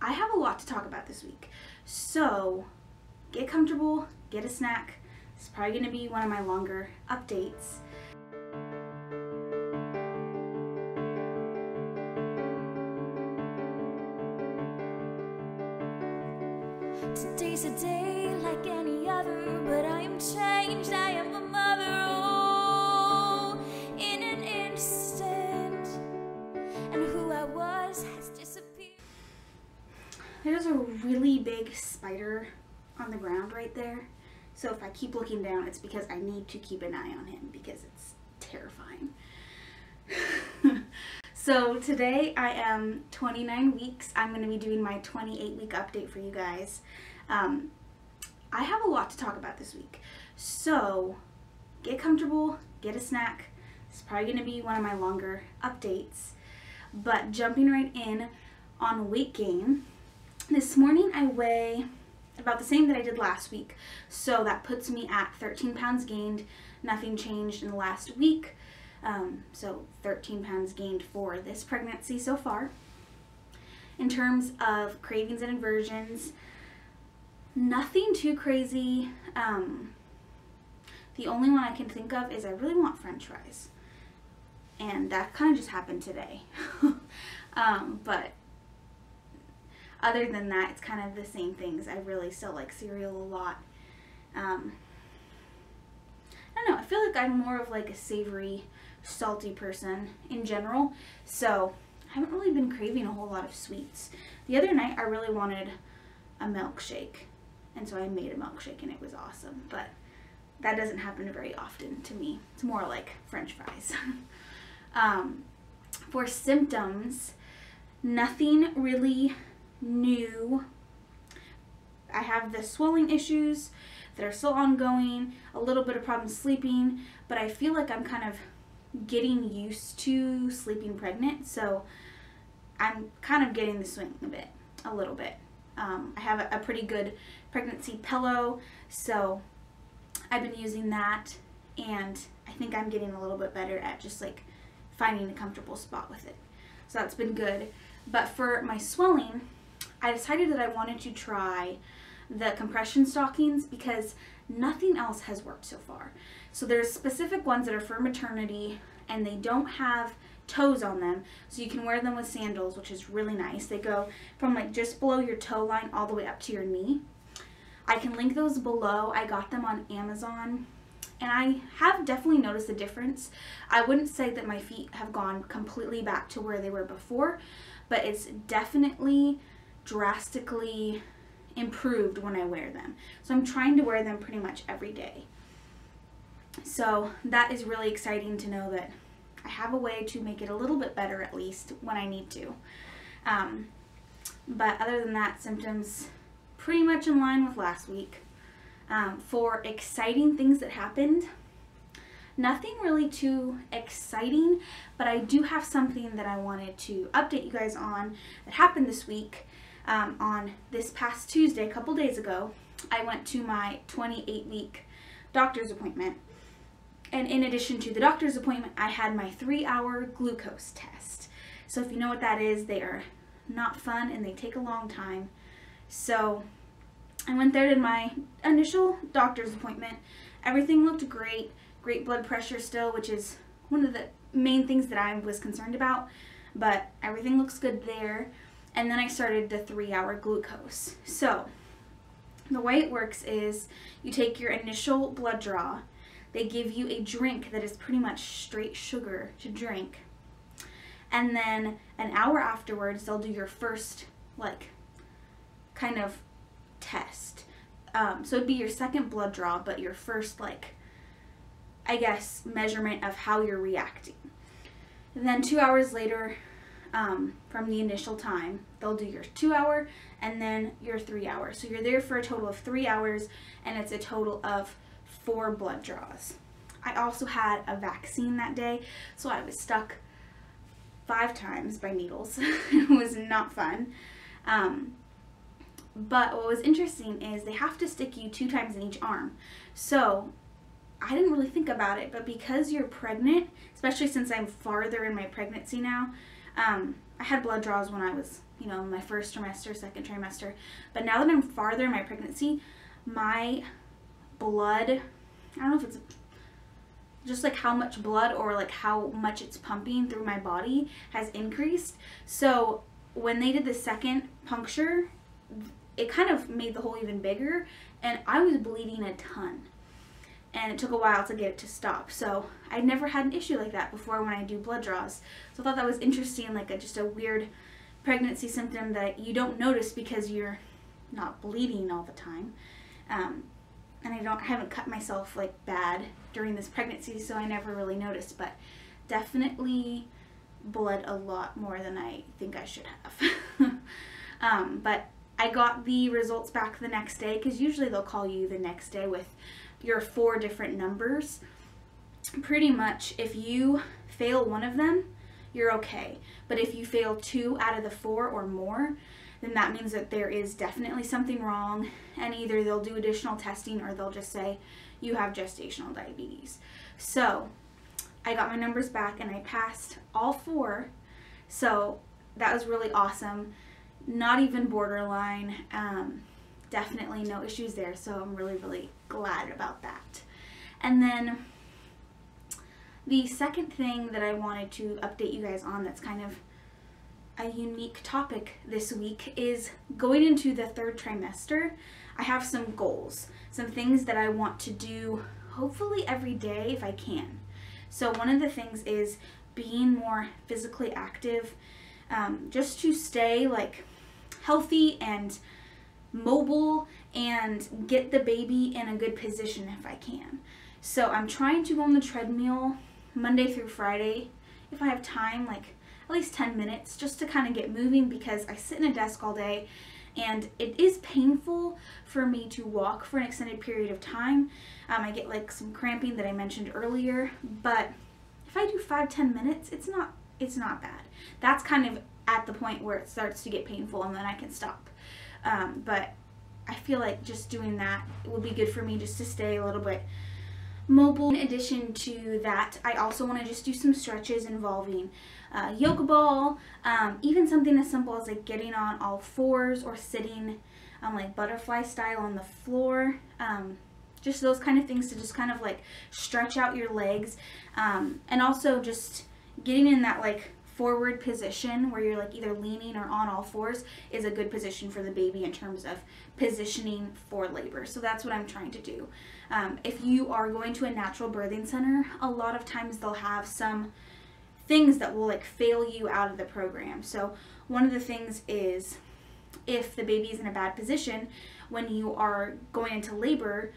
I have a lot to talk about this week, so get comfortable, get a snack. It's probably going to be one of my longer updates. Today's a day like any other, but I am changed, I am a mother, oh, in an instant, and who I was has disappeared. There's a really big spider on the ground right there, so if I keep looking down, it's because I need to keep an eye on him, because it's terrifying. So today I am 29 weeks. I'm going to be doing my 28-week update for you guys. I have a lot to talk about this week, so get comfortable, get a snack. It's probably going to be one of my longer updates, but jumping right in on weight gain. This morning I weigh about the same that I did last week, so that puts me at 13 pounds gained. Nothing changed in the last week. So 13 pounds gained for this pregnancy so far. In terms of cravings and aversions, nothing too crazy. The only one I can think of is I really want French fries, and that kind of just happened today. But other than that, it's kind of the same things. I really still like cereal a lot. I don't know, I feel like I'm more of like a savory, salty person in general, so I haven't really been craving a whole lot of sweets. The other night I really wanted a milkshake, and so I made a milkshake and it was awesome, but that doesn't happen very often to me. It's more like French fries. For symptoms, nothing really new. I have the swelling issues that are still ongoing, a little bit of problem sleeping, but I feel like I'm kind of getting used to sleeping pregnant, so I'm kind of getting the swing a bit, a little bit. I have a pretty good pregnancy pillow, so I've been using that, and I think I'm getting a little bit better at just like finding a comfortable spot with it, so that's been good. But for my swelling, I decided that I wanted to try the compression stockings because nothing else has worked so far. So there's specific ones that are for maternity, and they don't have toes on them, so you can wear them with sandals, which is really nice. They go from like just below your toe line all the way up to your knee. I can link those below. I got them on Amazon, and I have definitely noticed a difference. I wouldn't say that my feet have gone completely back to where they were before, but it's definitely drastically improved when I wear them. So I'm trying to wear them pretty much every day. So that is really exciting to know that I have a way to make it a little bit better, at least when I need to. But other than that, symptoms pretty much in line with last week. For exciting things that happened, nothing really too exciting, but I do have something that I wanted to update you guys on that happened this week. On this past Tuesday, a couple days ago, I went to my 28-week doctor's appointment, and in addition to the doctor's appointment, I had my 3-hour glucose test. So if you know what that is, they are not fun and they take a long time. So I went there to my initial doctor's appointment. Everything looked great, great blood pressure still, which is one of the main things that I was concerned about, but everything looks good there. And then I started the 3-hour glucose. So the way it works is you take your initial blood draw, they give you a drink that is pretty much straight sugar to drink, and then an hour afterwards they'll do your first like kind of test. So it'd be your second blood draw, but your first like, I guess, measurement of how you're reacting. And then 2 hours later, from the initial time, they'll do your 2-hour and then your 3-hour. So you're there for a total of 3 hours, and it's a total of 4 blood draws. I also had a vaccine that day, so I was stuck 5 times by needles. It was not fun. But what was interesting is they have to stick you 2 times in each arm. So I didn't really think about it, but because you're pregnant, especially since I'm farther in my pregnancy now, I had blood draws when I was you know, my first trimester, second trimester. But now that I'm farther in my pregnancy, my blood, I don't know if it's just like how much blood or like how much it's pumping through my body has increased. So when they did the second puncture, it kind of made the hole even bigger, and I was bleeding a ton, and it took a while to get it to stop. So I'd never had an issue like that before when I do blood draws. So I thought that was interesting, like just a weird pregnancy symptom that you don't notice because you're not bleeding all the time. And I haven't cut myself like bad during this pregnancy, so I never really noticed, but definitely bled a lot more than I think I should have. But I got the results back the next day, because usually they'll call you the next day with your 4 different numbers. Pretty much if you fail one of them, you're okay. But if you fail 2 out of the 4 or more, then that means that there is definitely something wrong, and either they'll do additional testing or they'll just say you have gestational diabetes. So I got my numbers back and I passed all 4, so that was really awesome. Not even borderline, definitely no issues there, so I'm really, really glad about that. And then the second thing that I wanted to update you guys on, that's kind of a unique topic this week, is going into the 3rd trimester. I have some goals, some things that I want to do hopefully every day if I can. So one of the things is being more physically active, just to stay like healthy and mobile and get the baby in a good position if I can. So I'm trying to go on the treadmill Monday through Friday if I have time, like at least 10 minutes, just to kind of get moving, because I sit in a desk all day and it is painful for me to walk for an extended period of time. I get like some cramping that I mentioned earlier, but if I do 5-10 minutes, it's not bad. That's kind of at the point where it starts to get painful and then I can stop. But I feel like just doing that will be good for me, just to stay a little bit mobile. In addition to that, I also want to just do some stretches involving yoga ball, even something as simple as like getting on all 4s or sitting like butterfly style on the floor, just those kind of things to just kind of like stretch out your legs, and also just getting in that like forward position where you're like either leaning or on all 4s is a good position for the baby in terms of positioning for labor. So that's what I'm trying to do. If you are going to a natural birthing center, a lot of times they'll have some things that will like fail you out of the program. So one of the things is, if the baby is in a bad position when you are going into labor,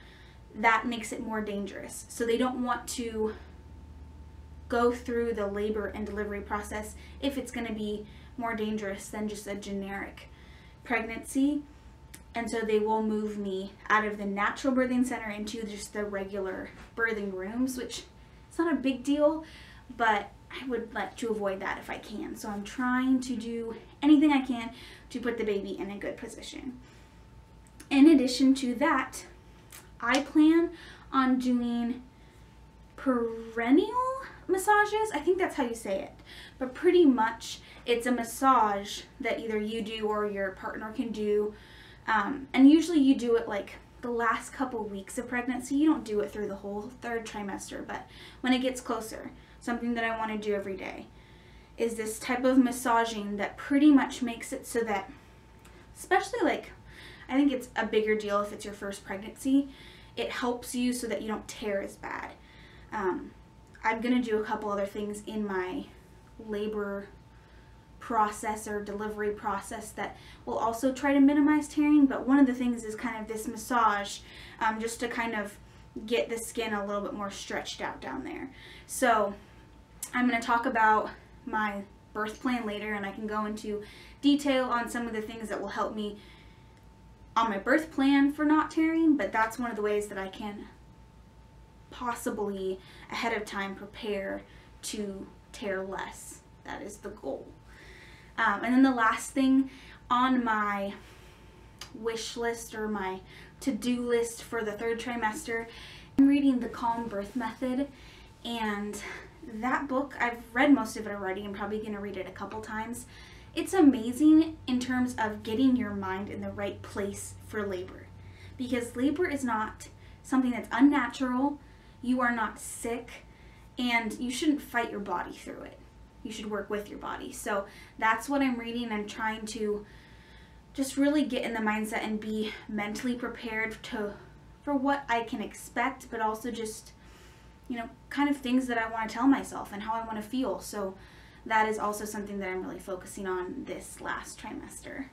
that makes it more dangerous. So they don't want to go through the labor and delivery process if it's going to be more dangerous than just a generic pregnancy. And so they will move me out of the natural birthing center into just the regular birthing rooms, which it's not a big deal, but I would like to avoid that if I can. So I'm trying to do anything I can to put the baby in a good position. In addition to that, I plan on doing perennial massages. I think that's how you say it, but pretty much it's a massage that either you do or your partner can do, and usually you do it like the last couple weeks of pregnancy. You don't do it through the whole 3rd trimester, but when it gets closer, something that I want to do every day is this type of massaging that pretty much makes it so that, especially like, I think it's a bigger deal if it's your first pregnancy, it helps you so that you don't tear as bad. I'm going to do a couple other things in my labor process or delivery process that will also try to minimize tearing, but one of the things is kind of this massage, just to kind of get the skin a little bit more stretched out down there. So I'm going to talk about my birth plan later, and I can go into detail on some of the things that will help me on my birth plan for not tearing, but that's one of the ways that I can possibly ahead of time prepare to tear less. That is the goal. And then the last thing on my wish list or my to-do list for the 3rd trimester, I'm reading The Calm Birth Method, and that book, I've read most of it already, I'm probably going to read it a couple times. It's amazing in terms of getting your mind in the right place for labor, because labor is not something that's unnatural. You are not sick, and you shouldn't fight your body through it. You should work with your body. So that's what I'm reading. I'm trying to just really get in the mindset and be mentally prepared for what I can expect, but also just, you know, kind of things that I want to tell myself and how I want to feel. So that is also something that I'm really focusing on this last trimester.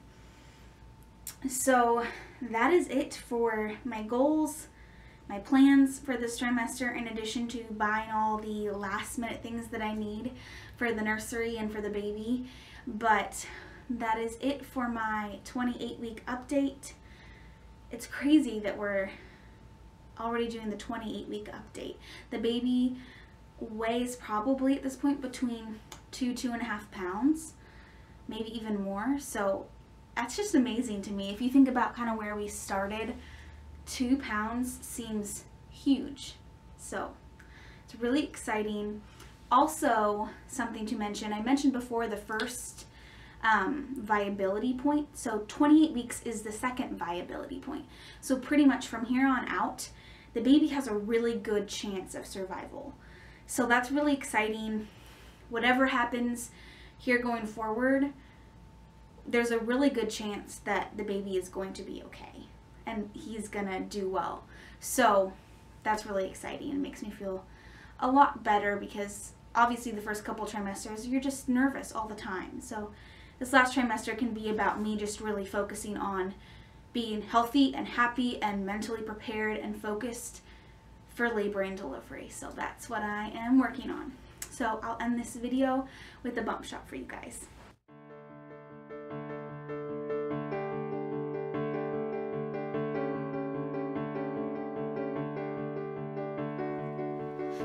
So that is it for my goals, my plans for this trimester, in addition to buying all the last minute things that I need for the nursery and for the baby. But that is it for my 28-week update. It's crazy that we're already doing the 28-week update. The baby weighs probably at this point between 2 to 2.5 pounds, maybe even more. So that's just amazing to me. If you think about kind of where we started, 2 pounds seems huge. So it's really exciting. Also, something to mention, I mentioned before the first viability point. So 28 weeks is the second viability point. So pretty much from here on out, the baby has a really good chance of survival. So that's really exciting. Whatever happens here going forward, there's a really good chance that the baby is going to be okay and he's gonna do well. So that's really exciting and makes me feel a lot better, because obviously the first couple trimesters you're just nervous all the time. So this last trimester can be about me just really focusing on being healthy and happy and mentally prepared and focused for labor and delivery. So that's what I am working on. So I'll end this video with a bump shot for you guys.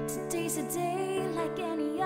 Today's a day like any other.